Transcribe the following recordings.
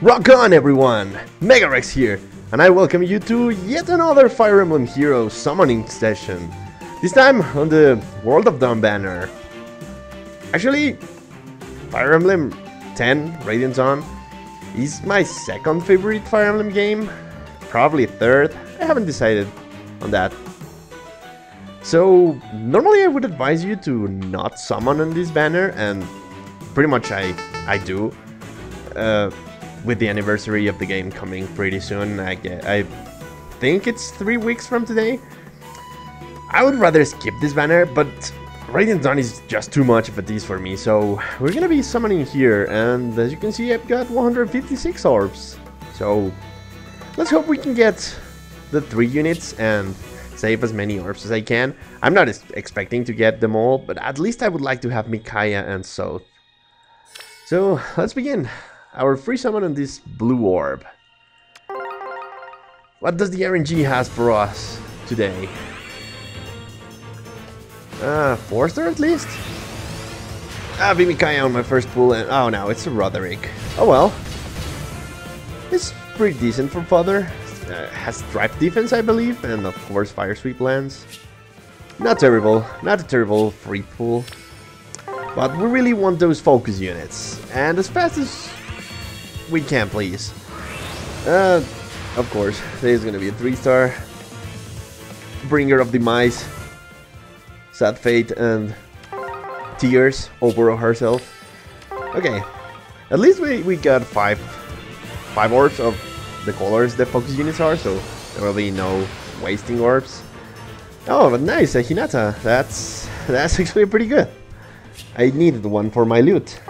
Rock on, everyone! Megarex here, and I welcome you to yet another Fire Emblem Heroes summoning session. This time on the World of Dawn banner. Actually, Fire Emblem 10, Radiant Dawn, is my second favorite Fire Emblem game. Probably third, I haven't decided on that. So, normally I would advise you to not summon on this banner, and pretty much I do. With the anniversary of the game coming pretty soon, I think it's 3 weeks from today. I would rather skip this banner, but Radiant Dawn is just too much of a tease for me, so we're gonna be summoning here, and as you can see I've got 156 orbs. So let's hope we can get the 3 units and save as many orbs as I can. I'm not expecting to get them all, but at least I would like to have Micaiah and Sothe. So let's begin. Our free summon on this blue orb. What does the RNG has for us today? 4-star at least? I'll be Micaiah on my first pull and... oh no, it's a Roderick. Oh well. It's pretty decent for Father. Has Drive Defense, I believe, and of course Fire Sweep lands. Not terrible. Not a terrible free pull. But we really want those focus units. And as fast as... we can, please. Of course, there's gonna be a 3-star. Bringer of Demise. Sad Fate and Tears, Oboro herself. Okay, at least we got five orbs of the colors the focus units are, so there will be no wasting orbs. Oh, but nice, a Hinata. That's actually pretty good. I needed one for my loot.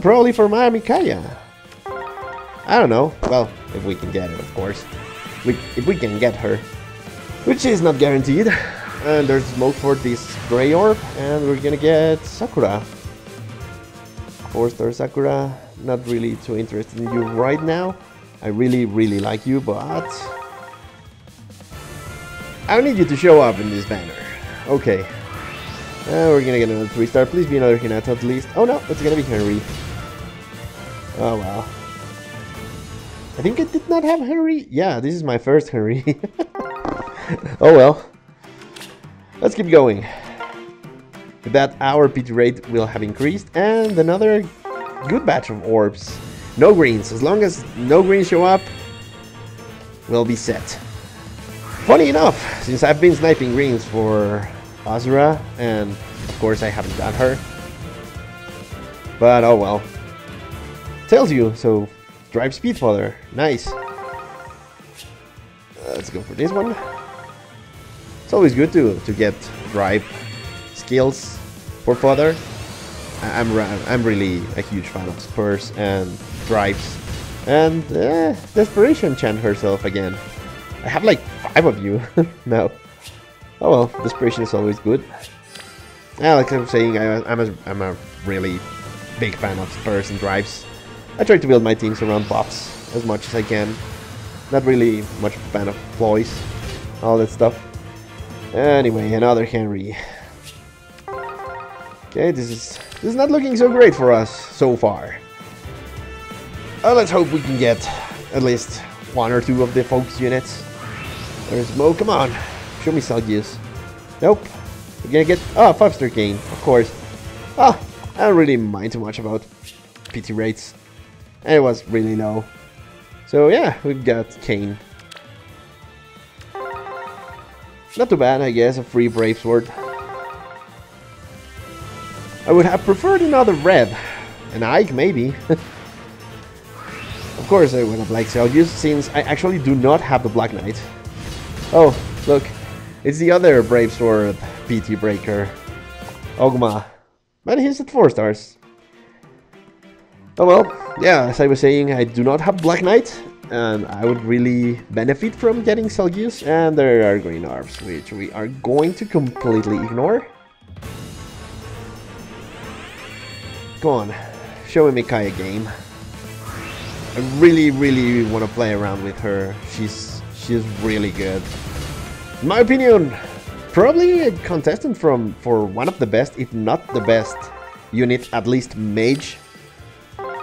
Probably for my Micaiah. I don't know. Well, if we can get it, of course. If we can get her. Which is not guaranteed. And there's smoke for this gray orb. And we're gonna get Sakura. 4-star Sakura. Not really too interested in you right now. I really, really like you, but... I need you to show up in this banner. Okay. We're gonna get another 3-star. Please be another Hinata at least. Oh no, it's gonna be Henry. Oh well. I think I did not have Henry. Yeah, this is my first Henry. Oh well. Let's keep going. With that, our PT rate will have increased. And another good batch of orbs. No greens. As long as no greens show up, we'll be set. Funny enough, since I've been sniping greens for Azura, and of course I haven't got her. But oh well. Tells you, so... Drive Speed Father. Nice. Let's go for this one. It's always good to get drive skills for Father. I'm really a huge fan of spurs and drives. And Desperation Chant herself again. I have like 5 of you. No. Oh well, Desperation is always good. Yeah, like I'm saying, I'm a really big fan of spurs and drives. I try to build my teams around buffs as much as I can. Not really much of a fan of ploys, all that stuff. Anyway, another Henry. Okay, this is not looking so great for us so far. Let's hope we can get at least 1 or 2 of the focus units. There's Mo, come on, show me Zelgius. Nope, we're gonna get 5-star Kane, of course. I don't really mind too much about PT rates. It was really low. So yeah, we've got Kane. Not too bad, I guess, a free Brave Sword. I would have preferred another red. An Ike, maybe. Of course I would have liked Zelgius, since I actually do not have the Black Knight. Oh, look. It's the other Brave Sword PT breaker. Ogma. But he's at 4 stars. Oh well, yeah, as I was saying, I do not have Black Knight, and I would really benefit from getting Zelgius, and there are green orbs, which we are going to completely ignore. Come on, show me Micaiah game. I really, really want to play around with her. She's really good. In my opinion, probably a contestant for one of the best, if not the best unit, at least mage,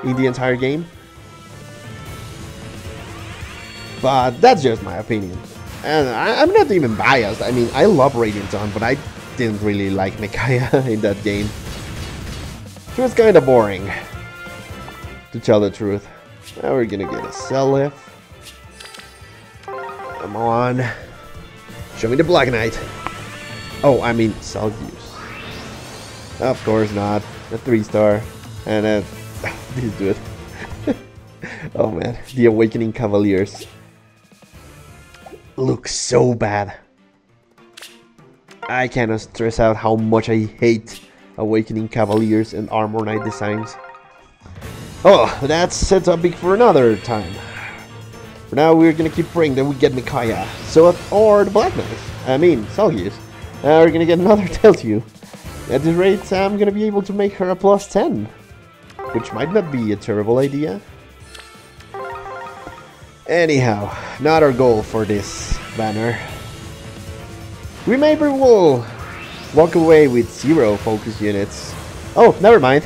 in the entire game. but that's just my opinion. And I'm not even biased. I mean, I love Radiant Dawn, but I didn't really like Micaiah in that game. She was kind of boring, to tell the truth. Now we're gonna get a Selef. Come on. Show me the Black Knight. Oh, I mean Zelgius. Of course not. A 3-star. And then this dude. Oh man, the Awakening Cavaliers. Looks so bad. I cannot stress out how much I hate Awakening Cavaliers and Armor Knight designs. Oh, that's a topic for another time. For now, we're gonna keep praying that we get Micaiah, so or the Black Knight. I mean, Zelgius. We're gonna get another Telsu. At this rate, I'm gonna be able to make her a +10, which might not be a terrible idea. Anyhow, not our goal for this banner. We maybe will walk away with 0 focus units. Oh, never mind.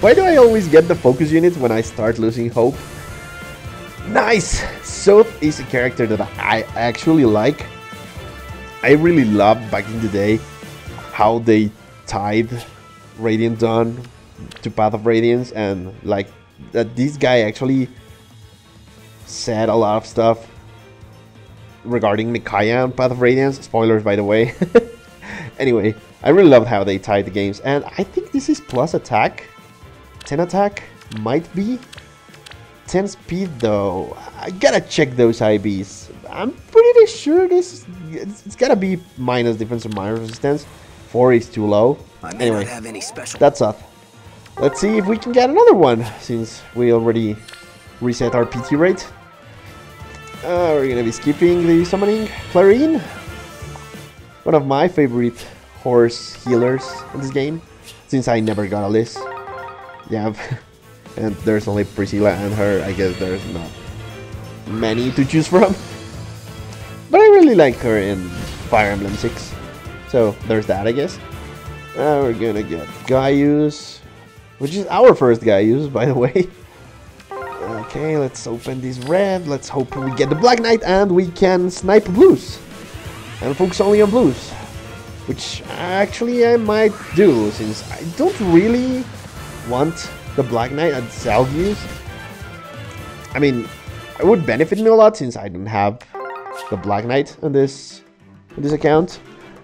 Why do I always get the focus units when I start losing hope? Nice! Sothe is a character that I actually like. I really loved back in the day how they tied Radiant Dawn to Path of Radiance, and like that this guy actually said a lot of stuff regarding Micaiah and Path of Radiance. Spoilers, by the way. Anyway, I really loved how they tied the games, and I think this is plus attack. 10 attack, might be. 10 speed though. I gotta check those IBs. I'm pretty sure it's gotta be minus defense and minus resistance. 4 is too low. Anyway, have any special. That's up. Let's see if we can get another one since we already reset our PT rate. We're gonna be skipping the summoning Clarine, one of my favorite horse healers in this game, since I never got a list. Yeah, and there's only Priscilla and her. I guess there's not many to choose from, but I really like her in Fire Emblem 6, so there's that, I guess. We're gonna get Gaius, which is our first Gaius, by the way. Okay, let's open this red. Let's hope we get the Black Knight and we can snipe blues and focus only on blues, which actually I might do since I don't really want the Black Knight at Zelgius. I mean, it would benefit me a lot since I don't have the Black Knight on this account.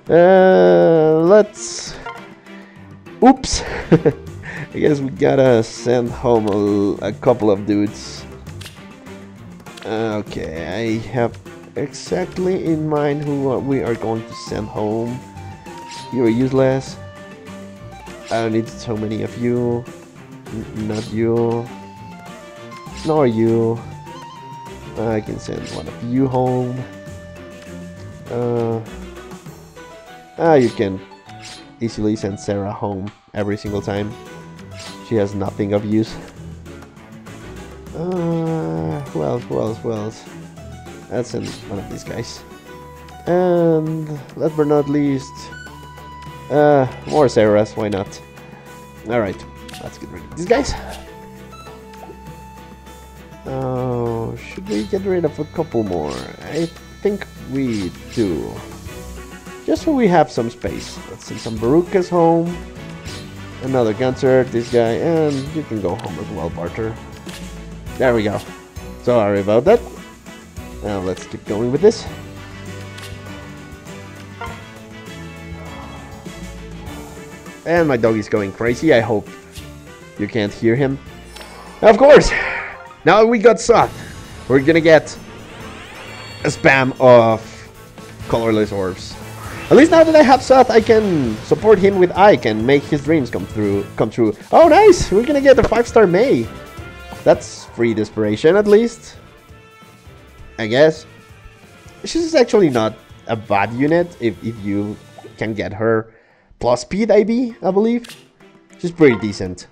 Let's... Oops! I guess we gotta send home a couple of dudes. Okay, I have exactly in mind who we are going to send home. You are useless. I don't need so many of you. Not you. Nor you. I can send one of you home. You can easily send Sarah home every single time. She has nothing of use. Who else? Let's send one of these guys. And last but not least, more Sarahs, why not? Alright, let's get rid of these guys. Oh, should we get rid of a couple more? I think we do. Just so we have some space. Let's send some Barukas home. Another Gunter, this guy, and you can go home as well, Bartre. There we go. Sorry about that. Now let's keep going with this. And my dog is going crazy. I hope you can't hear him. Of course! Now we got Sothe. We're gonna get a spam of colorless orbs. At least now that I have Sothe, I can support him with Ike and make his dreams come true. Oh, nice! We're gonna get a 5-star May. That's free desperation, at least. I guess. She's actually not a bad unit if you can get her plus speed IB, I believe. She's pretty decent.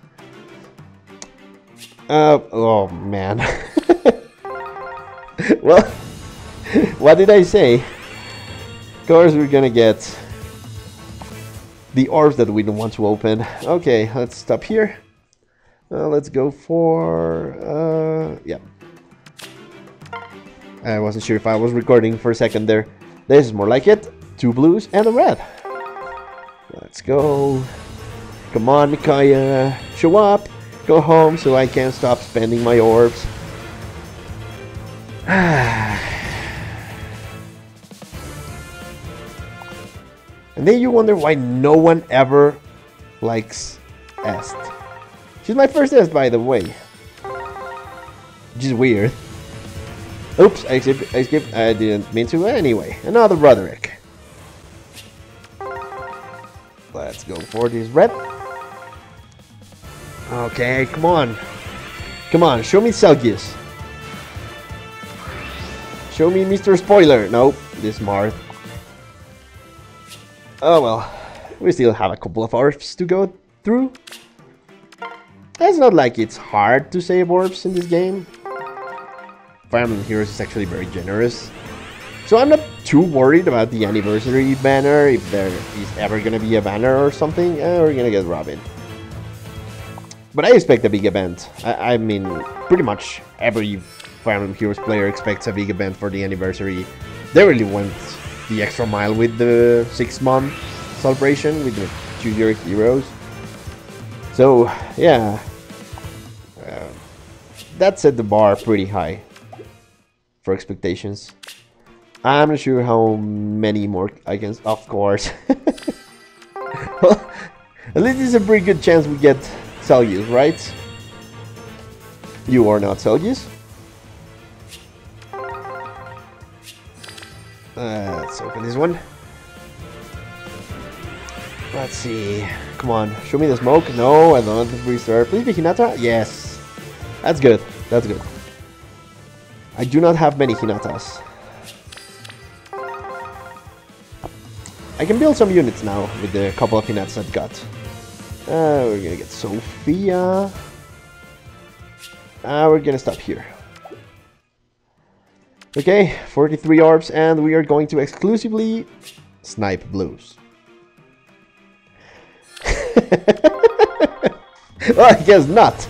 Oh, man. Well, what did I say? Of course we're gonna get the orbs that we don't want to open. Okay, let's stop here. Let's go for... yeah. I wasn't sure if I was recording for a second there. This is more like it. Two blues and a red. Let's go. Come on, Micaiah. Show up. Go home so I can stop spending my orbs. And then you wonder why no one ever likes Est. She's my first Est, by the way. Which is weird. Oops, I skipped. I didn't mean to. Anyway, another Roderick. Let's go for this red. Okay, come on. Come on, show me Zelgius. Show me Mr. Spoiler. Nope, this Marth. Oh well, we still have a couple of orbs to go through. It's not like it's hard to save orbs in this game. Fire Emblem Heroes is actually very generous. So I'm not too worried about the anniversary banner, if there is ever gonna be a banner or something. We're gonna get Robin. But I expect a big event. I mean, pretty much every Fire Emblem Heroes player expects a big event for the anniversary. They really went the extra mile with the 6-month celebration with the 2-year heroes. So, yeah. That set the bar pretty high for expectations. I'm not sure how many more I can... Of course. Well, at least there's a pretty good chance we get Zelgius, right? You are not Zelgius. Let's open this one. Let's see. Come on, show me the smoke. No, I don't want the freezer. Please be Hinata. Yes. That's good. That's good. I do not have many Hinatas. I can build some units now with the couple of Hinatas I've got. We're gonna get Sophia. We're gonna stop here. Okay, 43 orbs, and we are going to exclusively snipe blues. Well, I guess not.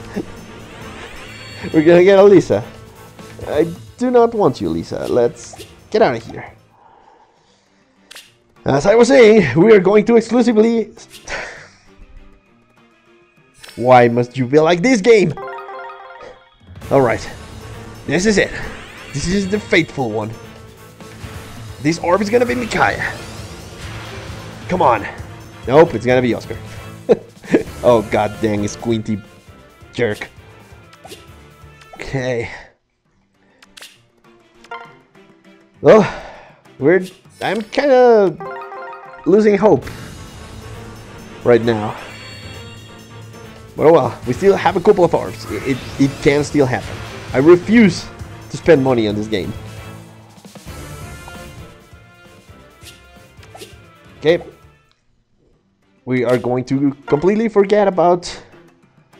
We're gonna get a Lisa. I do not want you, Lisa. Let's get out of here. As I was saying, we are going to exclusively... Why must you be like this game? Alright, this is it. This is the fateful one. This orb is gonna be Micaiah. Come on. Nope, it's gonna be Oscar. Oh god dang, squinty jerk. Okay. Well, I'm kinda losing hope right now. But oh well, we still have a couple of orbs. It can still happen. I refuse to spend money on this game. Okay. We are going to completely forget about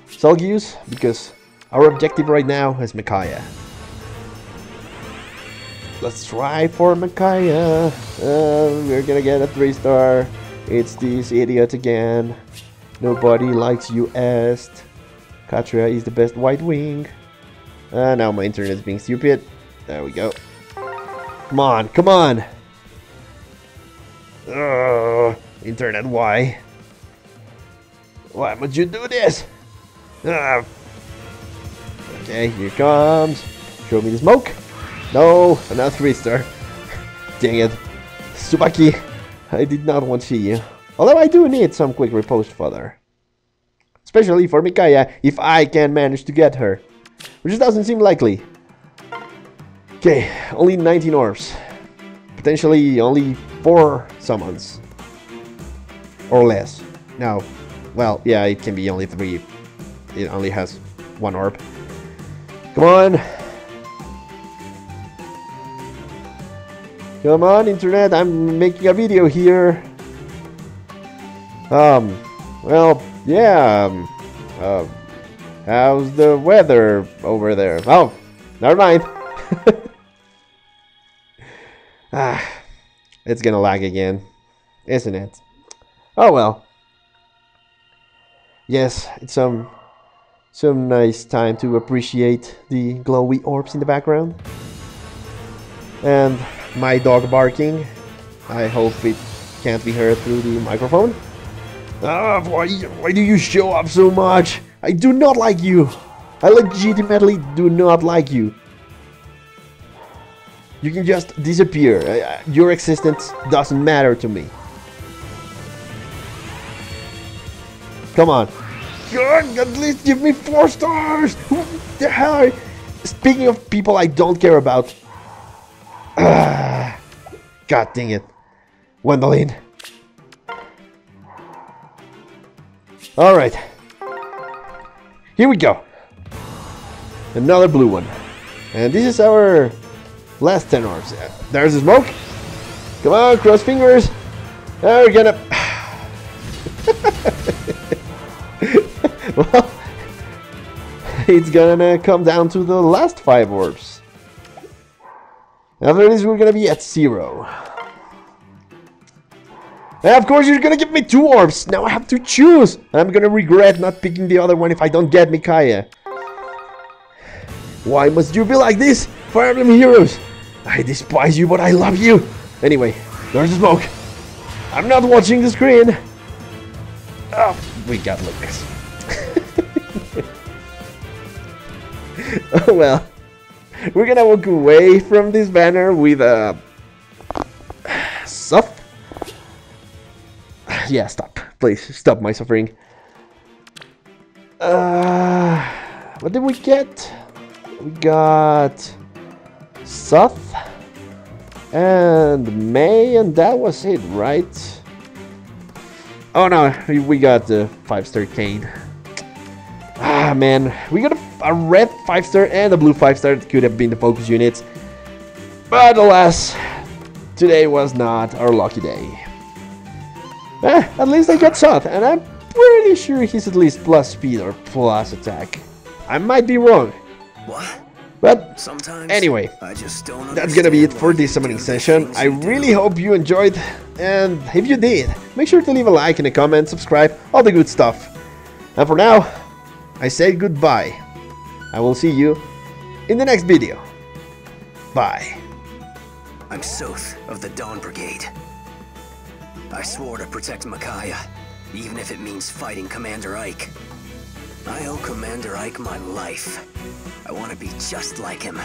Zelgius because our objective right now is Micaiah. Let's try for Micaiah. We're gonna get a 3-star. It's this idiot again. Nobody likes you, Est. Catria is the best white wing. Now my internet is being stupid. There we go. Come on, come on. Internet, why? Why would you do this? Okay, here it comes. Show me the smoke. No, another 3-star. Dang it. Tsubaki, I did not want to see you. Although I do need some quick riposte fodder. Especially for Micaiah, if I can manage to get her. Which doesn't seem likely. Okay, only 19 orbs. Potentially only 4 summons. Or less. No. Well, yeah, it can be only 3. It only has 1 orb. Come on. Come on, internet. I'm making a video here. Well, yeah. How's the weather over there? Oh, never mind. It's gonna lag again, isn't it? Oh well. Yes, it's some nice time to appreciate the glowy orbs in the background. and my dog barking. I hope it can't be heard through the microphone. Ah, why do you show up so much? I do not like you. I legitimately do not like you. You can just disappear. Your existence doesn't matter to me. Come on. God, at least give me 4 stars! What the hell? Speaking of people I don't care about. God dang it. Wendeline. Alright. Here we go. Another blue one. And this is our last 10 orbs. There's the smoke. Come on, cross fingers. We're gonna... well, it's gonna come down to the last 5 orbs. After this, we're gonna be at 0. And of course, you're gonna give me 2 orbs. Now I have to choose. I'm gonna regret not picking the other one if I don't get Micaiah. Why must you be like this? Fire Emblem Heroes! I despise you, but I love you! Anyway, there's the smoke! I'm not watching the screen! Oh, we got Lucas. Oh well. We're gonna walk away from this banner with a... Sup? Yeah, stop. Please, stop my suffering. What did we get? We got... Sothe and May, and that was it, right? Oh no, we got the 5-star Kane. Ah man, we got a red 5-star and a blue 5-star that could have been the focus units. But alas, today was not our lucky day. At least I got Sothe, and I'm pretty sure he's at least plus speed or plus attack. I might be wrong. What? But sometimes, anyway, I just don't that's gonna be it for this summoning session. I really hope you enjoyed, and if you did, make sure to leave a like and a comment, subscribe, all the good stuff. And for now, I say goodbye. I will see you in the next video. Bye. I'm Sothe of the Dawn Brigade. I swore to protect Micaiah, even if it means fighting Commander Ike. I owe Commander Ike my life. I want to be just like him.